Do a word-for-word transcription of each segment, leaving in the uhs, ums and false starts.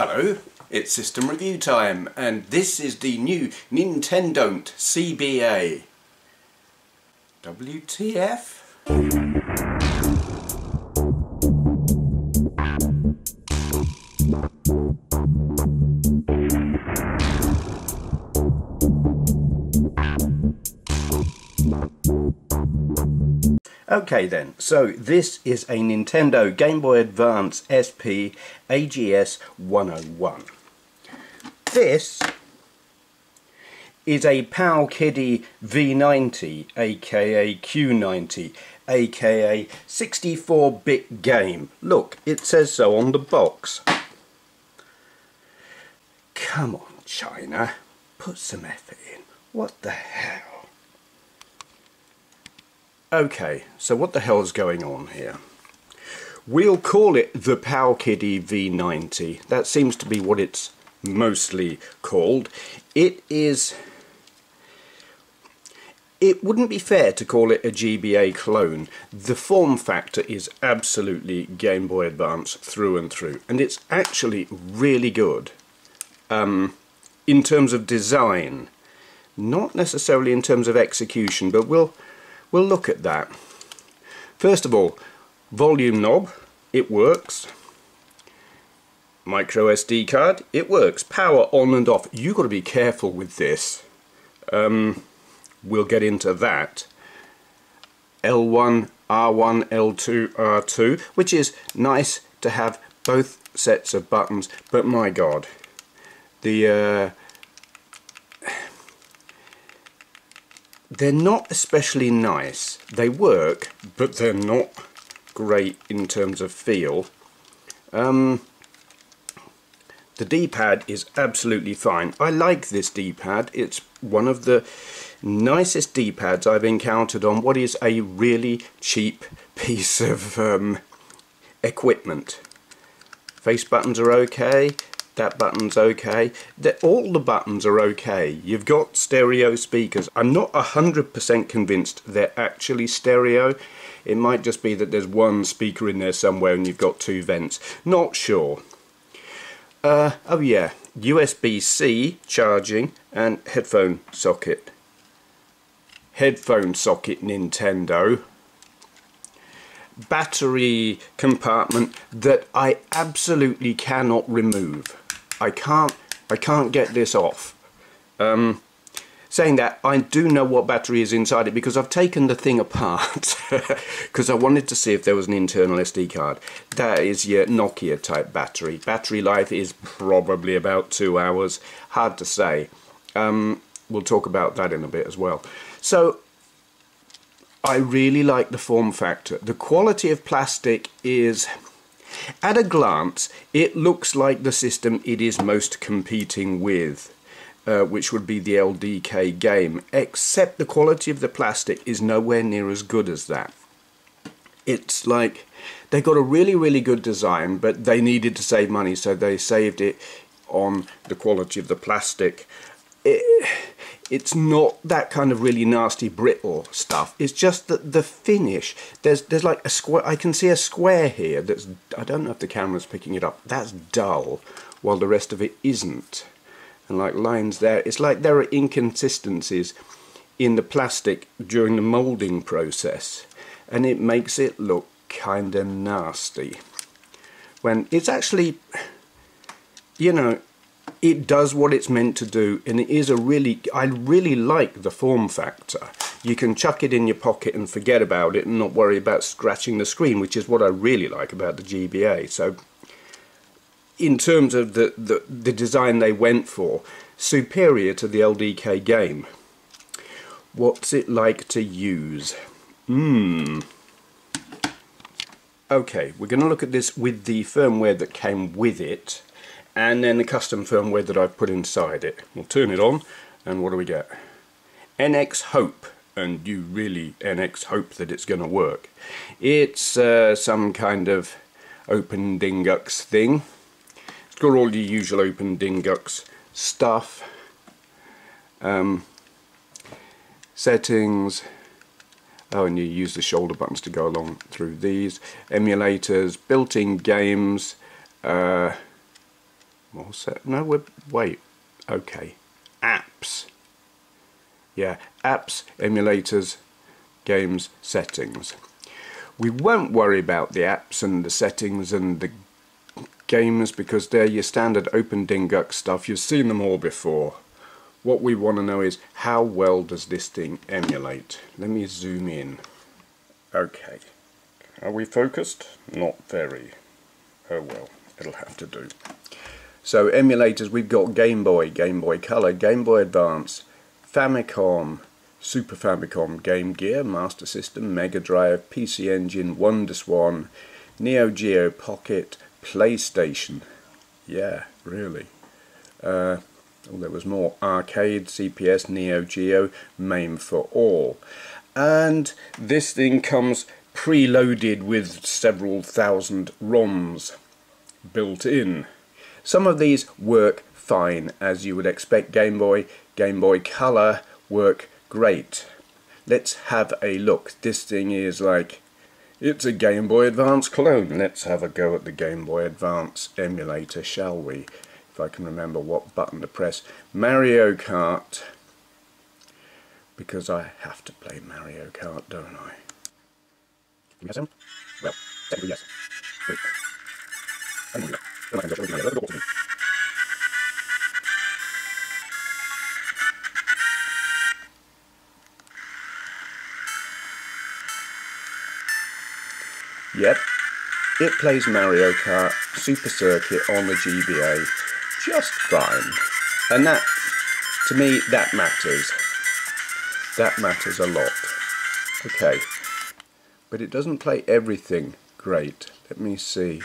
Hello, it's system review time, and this is the new Nintendont C B A. W T F? Okay then, so this is a Nintendo Game Boy Advance S P A G S one oh one. This is a PowKiddy V ninety, aka Q ninety, aka sixty-four bit game. Look, it says so on the box. Come on, China, put some effort in. What the hell? Okay, so what the hell's going on here? We'll call it the PowKiddy V ninety. That seems to be what it's mostly called. It is... It wouldn't be fair to call it a G B A clone. The form factor is absolutely Game Boy Advance through and through. And it's actually really good. Um, in terms of design. Not necessarily in terms of execution, but we'll... We'll look at that. First of all, volume knob, it works. Micro S D card, it works. Power on and off. You've got to be careful with this. Um, we'll get into that. L one, R one, L two, R two, which is nice to have both sets of buttons, but my God, the... Uh, They're not especially nice. They work, but they're not great in terms of feel. Um, the D-pad is absolutely fine. I like this D-pad. It's one of the nicest D-pads I've encountered on what is a really cheap piece of um, equipment. Face buttons are okay. That button's okay. The, all the buttons are okay. You've got stereo speakers. I'm not one hundred percent convinced they're actually stereo. It might just be that there's one speaker in there somewhere and you've got two vents. Not sure. Uh, oh yeah, U S B C charging and headphone socket. Headphone socket, Nintendo. Battery compartment that I absolutely cannot remove. I can't I can't get this off. Um, saying that, I do know what battery is inside it because I've taken the thing apart because I wanted to see if there was an internal S D card. That is your Nokia type battery. Battery life is probably about two hours. Hard to say. Um, we'll talk about that in a bit as well. So I really like the form factor. The quality of plastic is... At a glance, it looks like the system it is most competing with, uh, which would be the L D K game, except the quality of the plastic is nowhere near as good as that. It's like they got a really, really good design, but they needed to save money, so they saved it on the quality of the plastic. It... It's not that kind of really nasty brittle stuff. It's just that the finish, there's there's like a square, I can see a square here that's, I don't know if the camera's picking it up, that's dull, while the rest of it isn't. And like lines there, it's like there are inconsistencies in the plastic during the moulding process. And it makes it look kind of nasty. When it's actually, you know, it does what it's meant to do, and it is a really, I really like the form factor. You can chuck it in your pocket and forget about it and not worry about scratching the screen, which is what I really like about the G B A. So in terms of the, the, the design they went for, superior to the L D K game. What's it like to use? Hmm. Okay, we're going to look at this with the firmware that came with it, and then the custom firmware that I've put inside it. We'll turn it on, and what do we get? N X Hope, and you really N X Hope that it's going to work. It's uh, some kind of Open Dingux thing. It's got all the usual Open Dingux stuff. Um, settings. Oh, and you use the shoulder buttons to go along through these. Emulators, built-in games, uh, More set. No, we're, wait. Okay. Apps. Yeah, apps, emulators, games, settings. We won't worry about the apps and the settings and the games because they're your standard Open Dingux stuff. You've seen them all before. What we want to know is how well does this thing emulate? Let me zoom in. Okay. Are we focused? Not very. Oh well, it'll have to do. So emulators, we've got Game Boy, Game Boy Color, Game Boy Advance, Famicom, Super Famicom, Game Gear, Master System, Mega Drive, P C Engine, WonderSwan, Neo Geo Pocket, PlayStation. Yeah, really. Uh, oh, there was more. Arcade, C P S, Neo Geo, MAME for all. And this thing comes preloaded with several thousand ROMs built in. Some of these work fine, as you would expect. Game Boy, Game Boy Color work great. Let's have a look. This thing is like, it's a Game Boy Advance clone. Let's have a go at the Game Boy Advance emulator, shall we? If I can remember what button to press. Mario Kart, because I have to play Mario Kart, don't I? Yes, um, well, technically yes. Wait. I'm going to go. I'm going to go. I'm going to go. Yep, it plays Mario Kart Super Circuit on the G B A just fine. And that, to me, that matters. That matters a lot. Okay. But it doesn't play everything great. Let me see.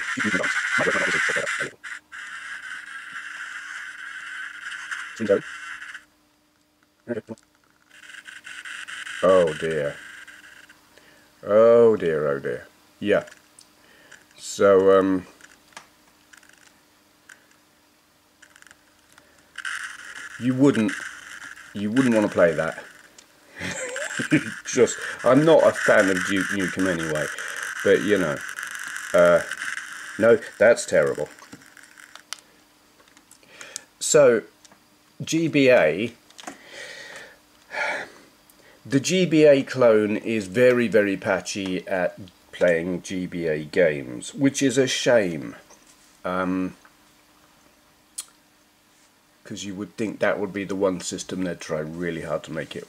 Oh dear. Oh dear, oh dear. Yeah. So, um... you wouldn't... You wouldn't want to play that. Just, I'm not a fan of Duke Nukem anyway, but you know, uh, no, that's terrible. So, G B A, the G B A clone is very, very patchy at playing G B A games, which is a shame, um, because you would think that would be the one system they'd try really hard to make it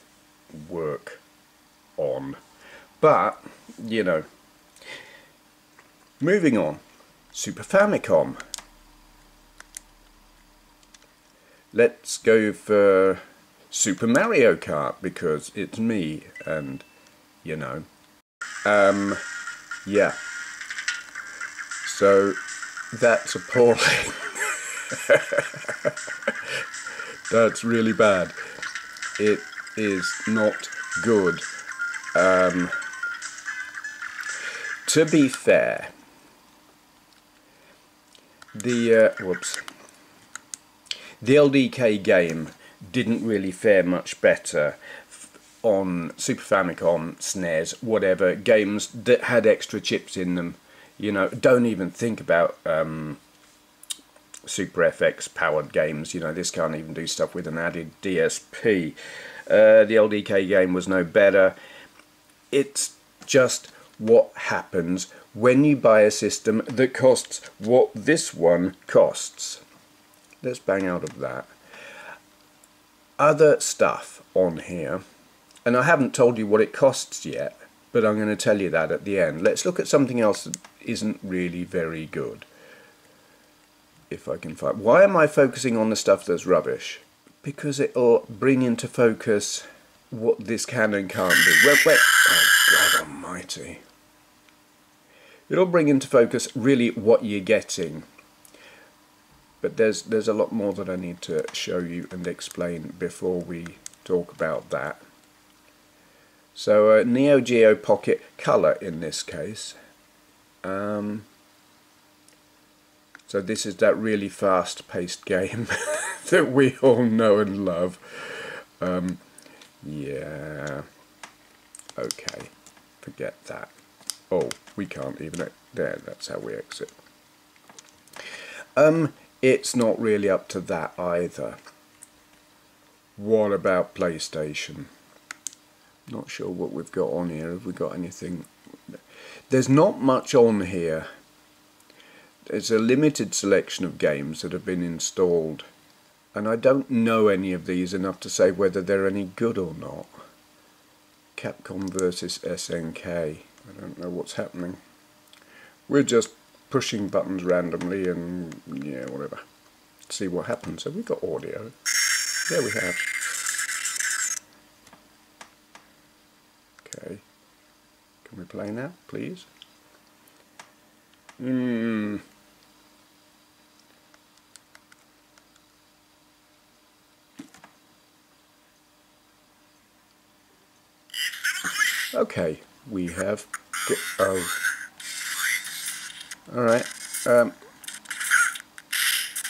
work on. But you know, moving on. Super Famicom, let's go for Super Mario Kart because it's me, and you know, um yeah, so that's appalling. That's really bad. It is not good. Um, to be fair, the uh, whoops, the L D K game didn't really fare much better on Super Famicom, S N E S, whatever, games that had extra chips in them. You know, don't even think about um, Super F X powered games. You know, this can't even do stuff with an added D S P. Uh, the L D K game was no better. It's just what happens when you buy a system that costs what this one costs. Let's bang out of that. Other stuff on here, and I haven't told you what it costs yet, but I'm going to tell you that at the end. Let's look at something else that isn't really very good. If I can find... Why am I focusing on the stuff that's rubbish? Because it'll bring into focus what this can and can't do. Wait, wait. Oh, God almighty. It'll bring into focus really what you're getting. But there's, there's a lot more that I need to show you and explain before we talk about that. So, uh, Neo Geo Pocket Color in this case. Um, so this is that really fast-paced game. That we all know and love. Um, yeah. Okay. Forget that. Oh, we can't even... There, that's how we exit. Um, it's not really up to that either. What about PlayStation? Not sure what we've got on here. Have we got anything? There's not much on here. There's a limited selection of games that have been installed, and I don't know any of these enough to say whether they're any good or not. Capcom versus S N K. I don't know what's happening. We're just pushing buttons randomly and yeah, whatever. See what happens. Have we got audio? There we have. Okay. Can we play now, please? Hmm. Okay, we have. Oh. Alright. Um.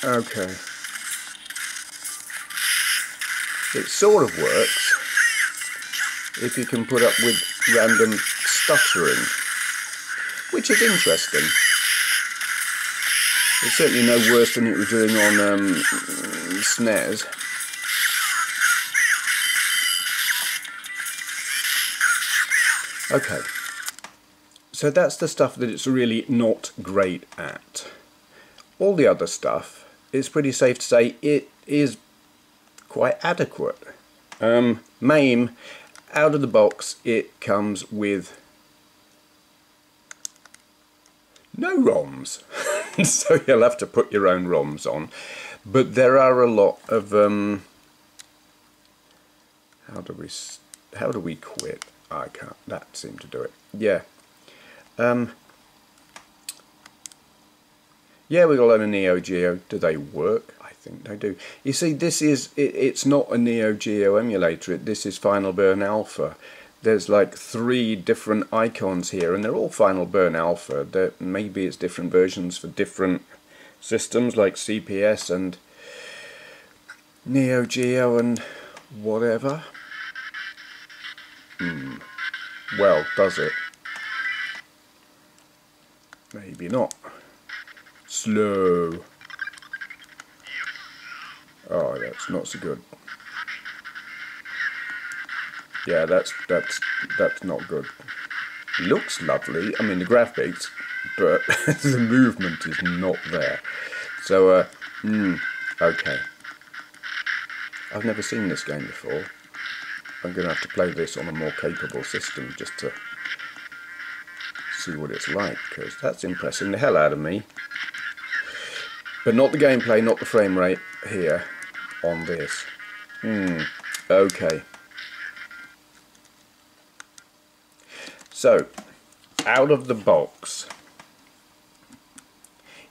Okay. It sort of works if you can put up with random stuttering, which is interesting. It's certainly no worse than it was doing on um, S N E S. Okay, so that's the stuff that it's really not great at. All the other stuff, it's pretty safe to say it is quite adequate. Um, MAME, out of the box, it comes with no ROMs, so you'll have to put your own ROMs on. But there are a lot of um, how do we how do we quit? I can't. That seemed to do it. Yeah, um, yeah. We got a lot of Neo Geo. Do they work? Think they do. You see, this is it, it's not a Neo Geo emulator. It, this is Final Burn Alpha. There's like three different icons here, and they're all Final Burn Alpha. There, maybe it's different versions for different systems, like C P S and Neo Geo and whatever. Hmm. Well, does it? Maybe not. Slow. Oh, that's not so good. Yeah, that's that's that's not good. Looks lovely. I mean, the graphics, but the movement is not there. So, uh, mm, okay. I've never seen this game before. I'm going to have to play this on a more capable system just to see what it's like, because that's impressing the hell out of me. But not the gameplay, not the frame rate here. On this. Hmm. Okay. So, out of the box,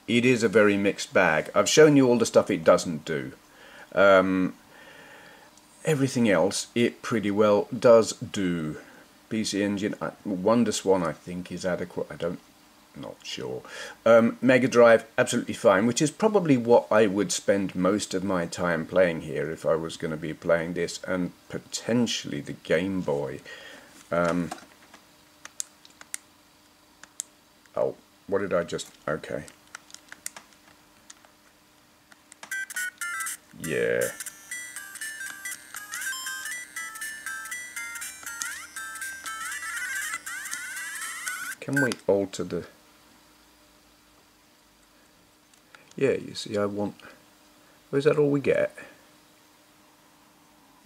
it is a very mixed bag. I've shown you all the stuff it doesn't do. Um, everything else, it pretty well does do. P C Engine, I, WonderSwan, I think, is adequate. I don't. Not sure. Um, Mega Drive, absolutely fine, which is probably what I would spend most of my time playing here if I was going to be playing this, and potentially the Game Boy. Um, oh, what did I just... okay. Yeah. Can we alter the... yeah, you see, I want... well, is that all we get?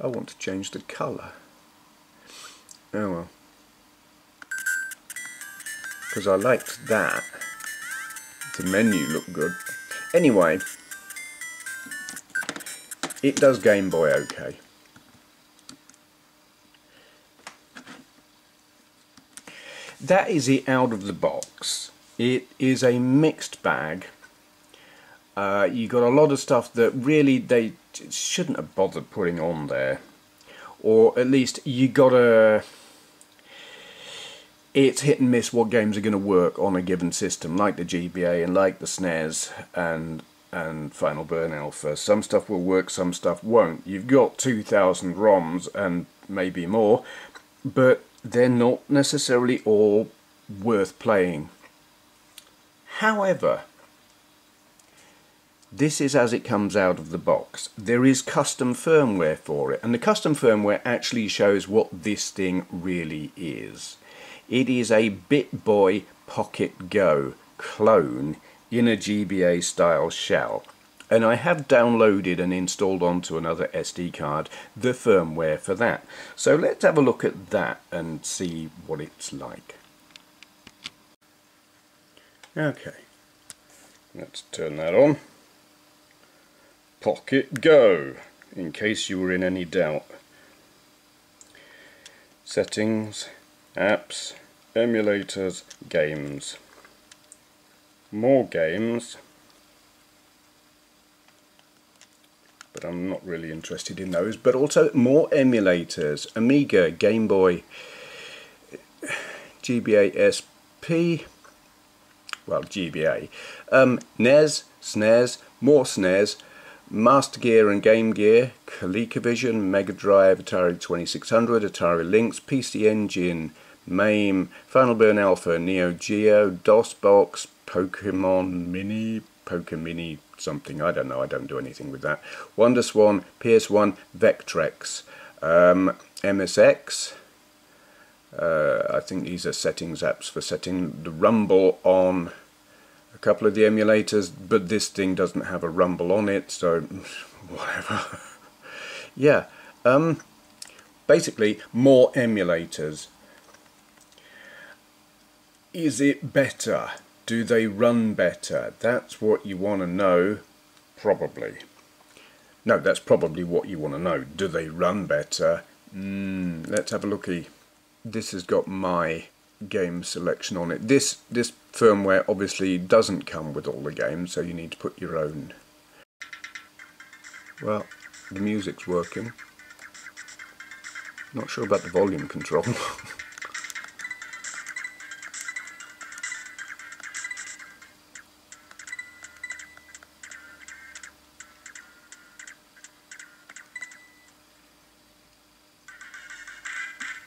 I want to change the colour. Oh well. Because I liked that. The menu looked good. Anyway, it does Game Boy okay. That is it out of the box. It is a mixed bag. Uh, you got a lot of stuff that really they shouldn't have bothered putting on there, or at least you gotta. It's hit and miss what games are going to work on a given system, like the G B A and like the S N E S and and Final Burn Alpha. Some stuff will work, some stuff won't. You've got two thousand ROMs and maybe more, but they're not necessarily all worth playing. However, This is as it comes out of the box. There is custom firmware for it, and the custom firmware actually shows what this thing really is. It is a Bittboy Pocket Go clone in a G B A style shell, and I have downloaded and installed onto another S D card the firmware for that. So let's have a look at that and see what it's like. Okay, let's turn that on. Pocket Go, in case you were in any doubt. Settings, apps, emulators, games. More games, but I'm not really interested in those, but also more emulators. Amiga, Game Boy, G B A S P, well G B A, um, N E S, S N E S, more S N E S, Master Gear and Game Gear, ColecoVision, Mega Drive, Atari twenty-six hundred, Atari Lynx, P C Engine, MAME, Final Burn Alpha, Neo Geo, DOS Box, Pokemon Mini, Pokemini something, I don't know, I don't do anything with that, WonderSwan, P S one, Vectrex, um, M S X, uh, I think these are settings apps for setting the rumble on a couple of the emulators, but this thing doesn't have a rumble on it, so whatever. Yeah, um, basically more emulators. Is it better? Do they run better? That's what you want to know, probably. No, that's probably what you want to know. Do they run better? Mm, let's have a looky. This has got my game selection on it. This this firmware obviously doesn't come with all the games, so you need to put your own. Well, the music's working. Not sure about the volume control.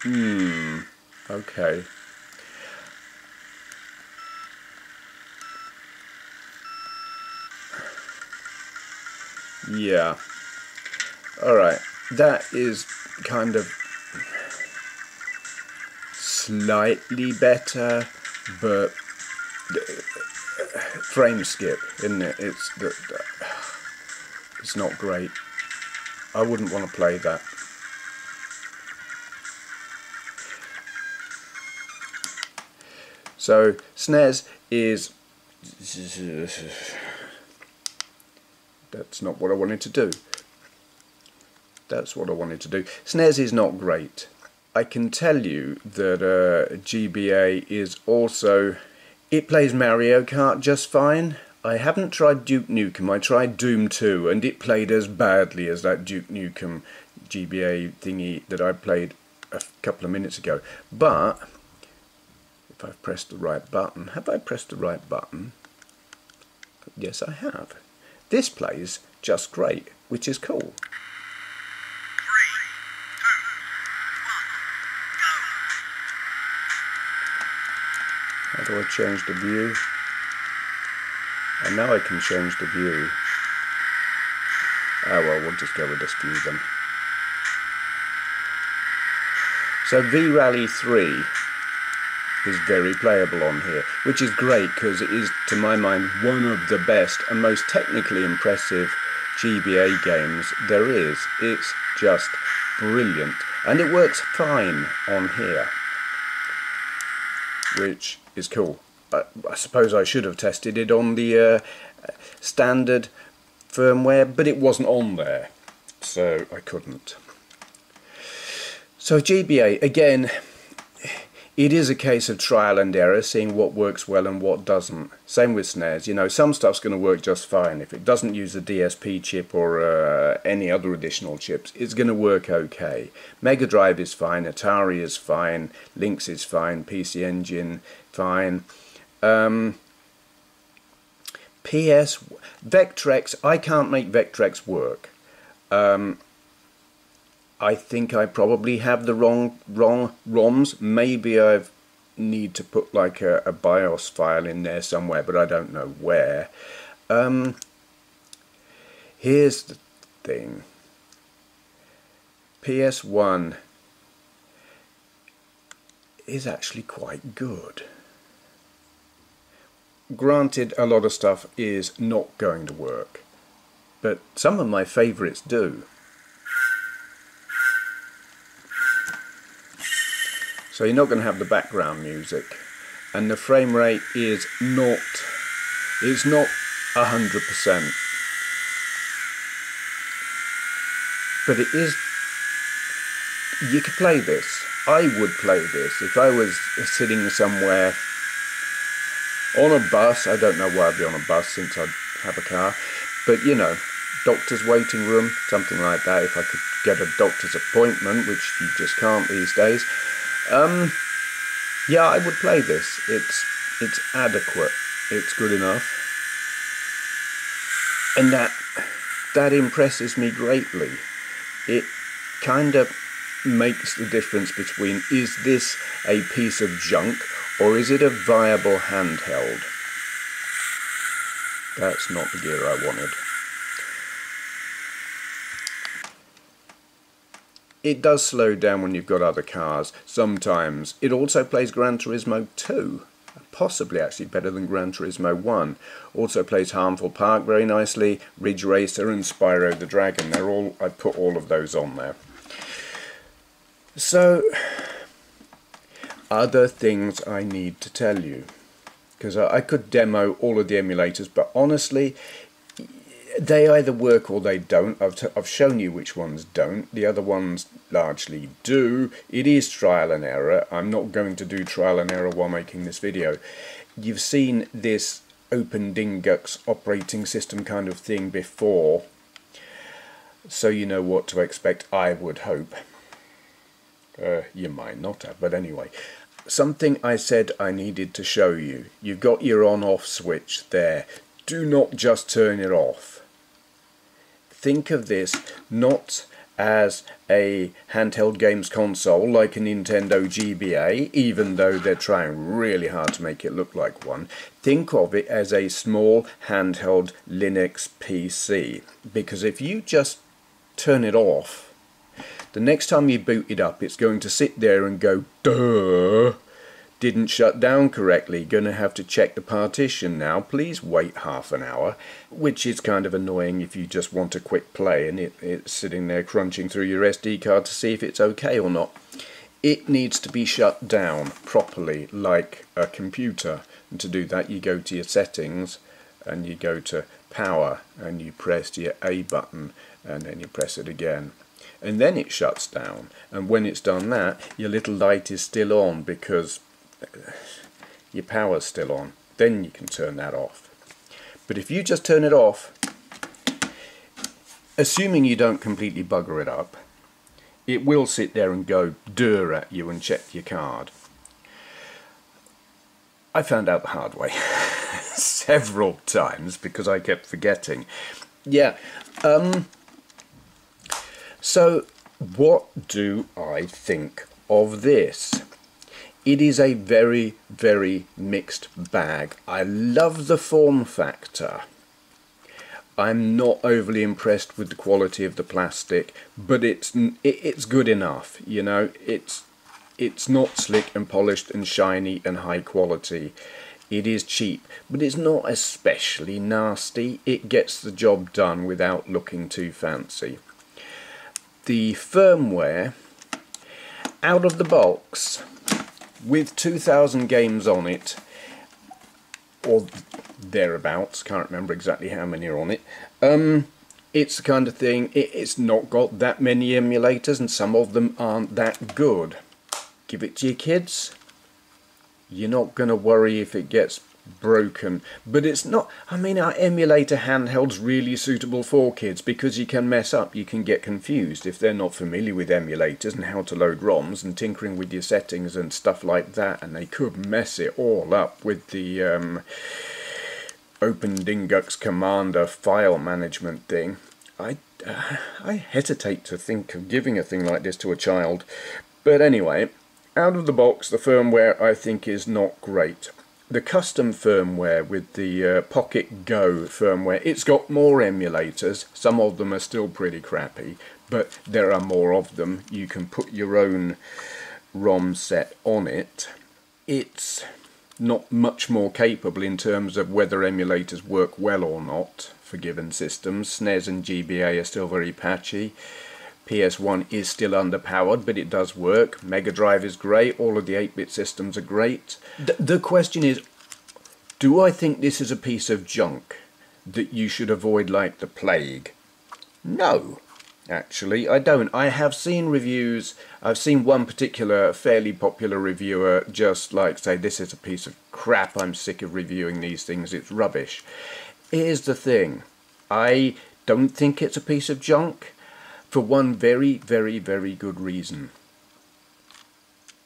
Hmm, okay. Yeah. Alright, that is kind of slightly better, but frame skip, isn't it? It's, the, it's not great. I wouldn't want to play that. So, S N E S is... That's not what I wanted to do. That's what I wanted to do. S N E S is not great. I can tell you that uh, G B A is also... It plays Mario Kart just fine. I haven't tried Duke Nukem. I tried Doom two, and it played as badly as that Duke Nukem G B A thingy that I played a couple of minutes ago. But, if I've pressed the right button... Have I pressed the right button? Yes, I have. This plays just great, which is cool. Three, two, one, go. How do I change the view? And now I can change the view. Oh well, we'll just go with this view then. So V Rally three is very playable on here, which is great because it is, to my mind, one of the best and most technically impressive G B A games there is. It's just brilliant, and it works fine on here, which is cool. I, I suppose I should have tested it on the uh, standard firmware, but it wasn't on there, so I couldn't. So G B A, again, it is a case of trial and error, seeing what works well and what doesn't. Same with S N E S, you know, some stuff's going to work just fine. If it doesn't use a D S P chip or uh, any other additional chips, it's going to work okay. Mega Drive is fine, Atari is fine, Lynx is fine, P C Engine, fine. Um, P S, Vectrex, I can't make Vectrex work. Um, I think I probably have the wrong wrong ROMs. Maybe I need to put like a, a BIOS file in there somewhere, but I don't know where. Um, Here's the thing. P S one is actually quite good. Granted, a lot of stuff is not going to work, but some of my favourites do. So you're not going to have the background music, and the frame rate is not, it's not one hundred percent. But it is, you could play this. I would play this if I was sitting somewhere on a bus. I don't know why I'd be on a bus since I have a car, but you know, doctor's waiting room, something like that, if I could get a doctor's appointment, which you just can't these days. Um, yeah, I would play this. It's, it's adequate. It's good enough. And that, that impresses me greatly. It kind of makes the difference between, is this a piece of junk or is it a viable handheld? That's not the gear I wanted. It does slow down when you've got other cars sometimes. It also plays Gran Turismo two, possibly actually better than Gran Turismo one. Also plays Harmful Park very nicely, Ridge Racer and Spyro the Dragon. They're all, I put all of those on there. So, other things I need to tell you, because I, I could demo all of the emulators, but honestly, they either work or they don't. I've, t I've shown you which ones don't. The other ones largely do. It is trial and error. I'm not going to do trial and error while making this video. You've seen this Open Dingux operating system kind of thing before, so you know what to expect, I would hope. Uh, you might not have, but anyway. Something I said I needed to show you. You've got your on-off switch there. Do not just turn it off. Think of this not as a handheld games console like a Nintendo G B A, even though they're trying really hard to make it look like one. Think of it as a small handheld Linux P C, because if you just turn it off, the next time you boot it up, it's going to sit there and go, duh, didn't shut down correctly, going to have to check the partition now, please wait half an hour, which is kind of annoying if you just want a quick play and it, it's sitting there crunching through your S D card to see if it's okay or not. It needs to be shut down properly like a computer, and to do that you go to your settings and you go to power and you press your A button and then you press it again. And then it shuts down, and when it's done that, your little light is still on because your power's still on. Then you can turn that off. But if you just turn it off, assuming you don't completely bugger it up, it will sit there and go durr at you and check your card. I found out the hard way several times because I kept forgetting. Yeah, um... So, what do I think of this? It is a very, very mixed bag. I love the form factor. I'm not overly impressed with the quality of the plastic, but it's it's good enough, you know. It's it's not slick and polished and shiny and high quality. It is cheap, but it's not especially nasty. It gets the job done without looking too fancy. The firmware, out of the box, with two thousand games on it, or thereabouts, can't remember exactly how many are on it, um, it's the kind of thing, it, it's not got that many emulators and some of them aren't that good. Give it to your kids, you're not going to worry if it gets broken, but it's not, I mean, our emulator handhelds really suitable for kids because you can mess up, you can get confused if they're not familiar with emulators and how to load ROMs and tinkering with your settings and stuff like that, and they could mess it all up with the um, Open Dingux Commander file management thing. I, uh, I hesitate to think of giving a thing like this to a child, but anyway, out of the box the firmware I think is not great. the custom firmware with the uh, Pocket Go firmware, it's got more emulators. Some of them are still pretty crappy, but there are more of them. You can put your own ROM set on it. It's not much more capable in terms of whether emulators work well or not for given systems. S N E S and G B A are still very patchy. P S one is still underpowered, but it does work. Mega Drive is great. All of the eight bit systems are great. Th the question is, do I think this is a piece of junk that you should avoid like the plague? No, actually, I don't. I have seen reviews. I've seen one particular fairly popular reviewer just like say, this is a piece of crap. I'm sick of reviewing these things. It's rubbish. Here's the thing. I don't think it's a piece of junk. For one very, very, very good reason.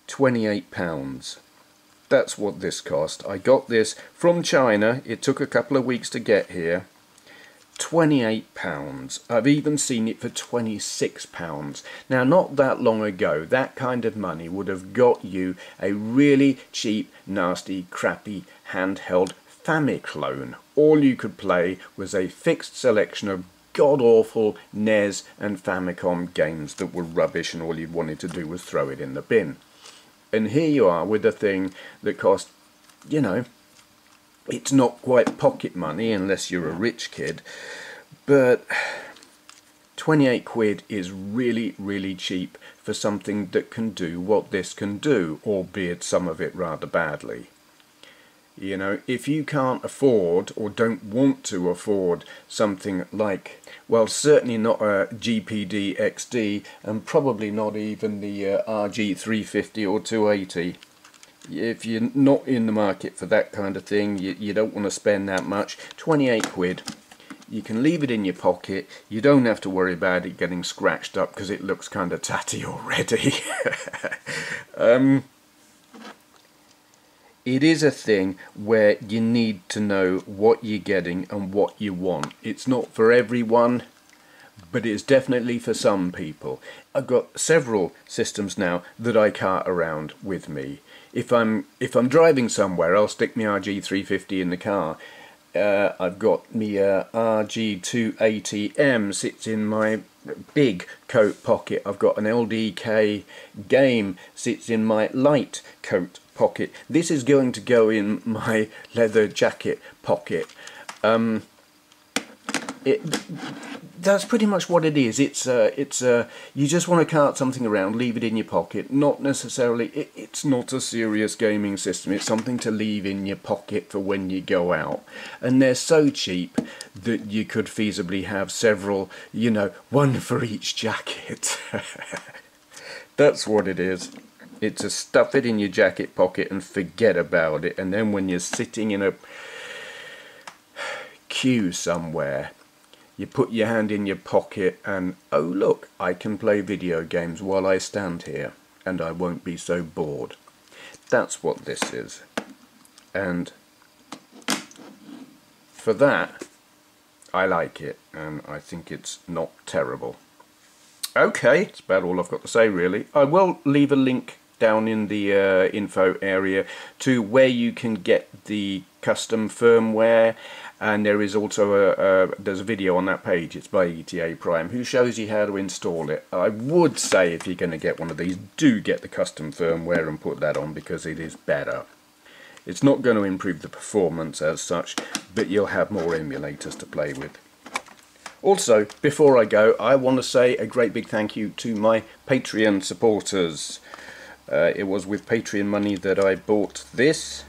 twenty-eight pounds. That's what this cost. I got this from China. It took a couple of weeks to get here. twenty-eight pounds. I've even seen it for twenty-six pounds. Now, not that long ago, that kind of money would have got you a really cheap, nasty, crappy, handheld Famiclone. All you could play was a fixed selection of god-awful N E S and Famicom games that were rubbish, and all you wanted to do was throw it in the bin. And here you are with a thing that cost, you know, it's not quite pocket money unless you're a rich kid, but twenty-eight quid is really, really cheap for something that can do what this can do, albeit some of it rather badly. You know, if you can't afford or don't want to afford something like, well, certainly not a G P D X D and probably not even the uh, R G three fifty or two eighty. If you're not in the market for that kind of thing, you, you don't want to spend that much. twenty-eight quid. You can leave it in your pocket. You don't have to worry about it getting scratched up because it looks kind of tatty already. um... It is a thing where you need to know what you're getting and what you want. It's not for everyone, but it's definitely for some people. I've got several systems now that I cart around with me. If I'm if I'm driving somewhere, I'll stick my R G three fifty in the car. Uh, I've got my uh, R G two eighty M sits in my big coat pocket. I've got an L D K game sits in my light coat pocket. This is going to go in my leather jacket pocket. Um, it, that's pretty much what it is. It's uh, it's uh, you just want to cart something around, leave it in your pocket. Not necessarily. It, it's not a serious gaming system. It's something to leave in your pocket for when you go out. And they're so cheap that you could feasibly have several. You know, one for each jacket. That's what it is. It's to stuff it in your jacket pocket and forget about it, and then when you're sitting in a queue somewhere, you put your hand in your pocket and, oh look, I can play video games while I stand here and I won't be so bored. That's what this is. And for that, I like it, and I think it's not terrible. Okay, that's about all I've got to say really. I will leave a link down in the uh, info area to where you can get the custom firmware, and there is also a, a there's a video on that page. It's by E T A Prime, who shows you how to install it. I would say if you're going to get one of these, do get the custom firmware and put that on, because it is better. It's not going to improve the performance as such, but you'll have more emulators to play with. Also, before I go, I want to say a great big thank you to my Patreon supporters. Uh, it was with Patreon money that I bought this.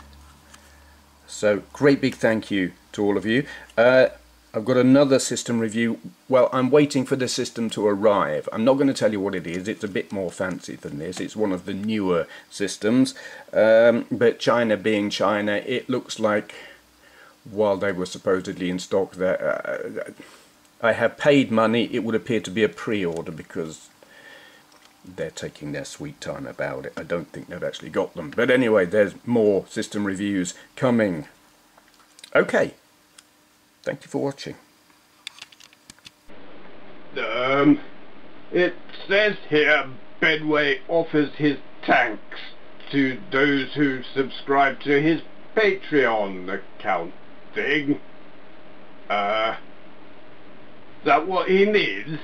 So, great big thank you to all of you. Uh, I've got another system review. Well, I'm waiting for the system to arrive. I'm not going to tell you what it is. It's a bit more fancy than this. It's one of the newer systems. Um, but China being China, it looks like, while they were supposedly in stock, there. Uh, I have paid money. It would appear to be a pre-order because they're taking their sweet time about it. I don't think they've actually got them. But anyway, there's more system reviews coming. Okay. Thank you for watching. Um, it says here Bedway offers his thanks to those who subscribe to his Patreon account thing. Uh, is that what he needs?